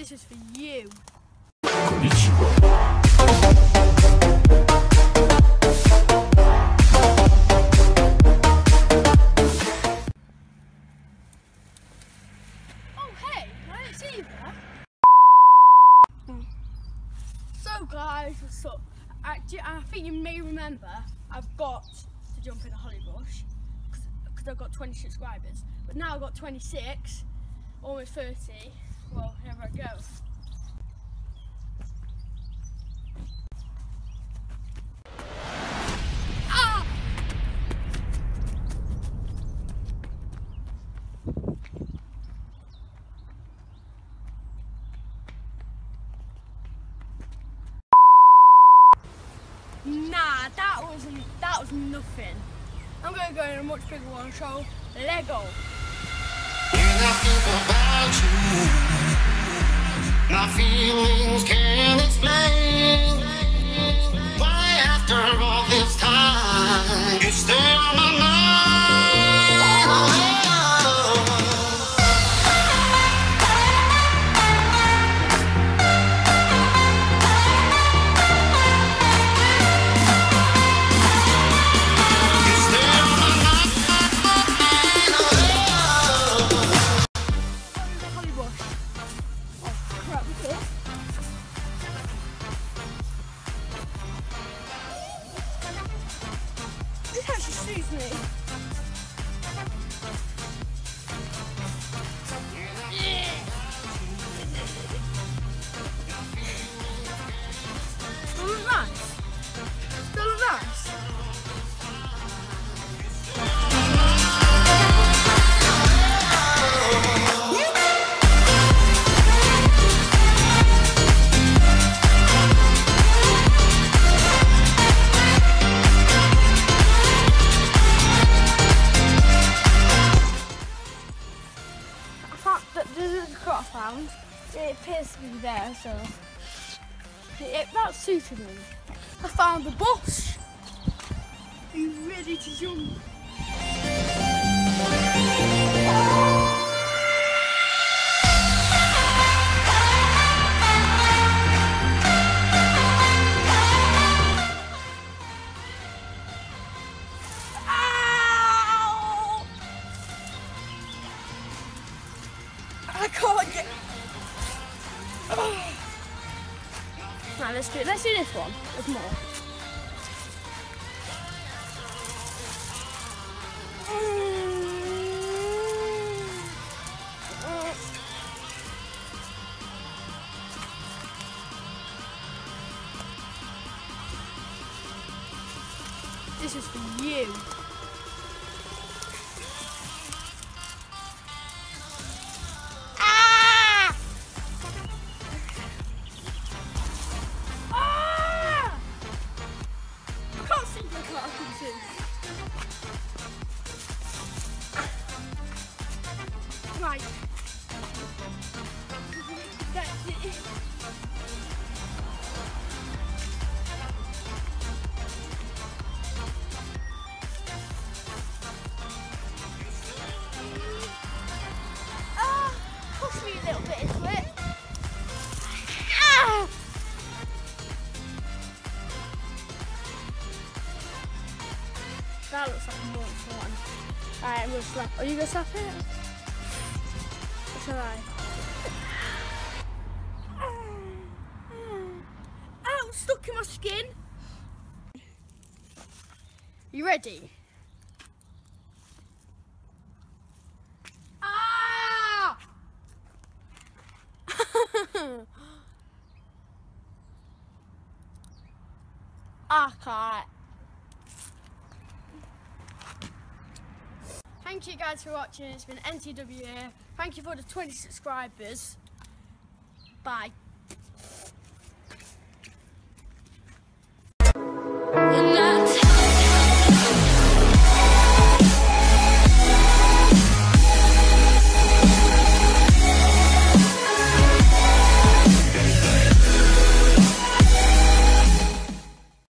This is for you. Konnichiwa. Guys, what's up? I think you may remember I've got to jump in a holly bush because I've got 20 subscribers, but now I've got 26, almost 30. Well, here I go. Ah! Nah, that was nothing. I'm gonna go in a much bigger one, so Lego. When I think about you, my feelings can't explain. Why after all this time, you stay on my mind? Excuse me. It appears to be there, so that suited me. I found the bush. Are you ready to jump? Right, let's do this one with more. This is for you. Right. That's it. Ah, push me a little bit into it. Ah. That looks like a monster one. Alright, I'm gonna slap. Are you gonna slap it? Ow, stuck in my skin. You ready? Ah! I can't. Thank you guys for watching. It's been NTW here. Thank you for the 20 subscribers. Bye.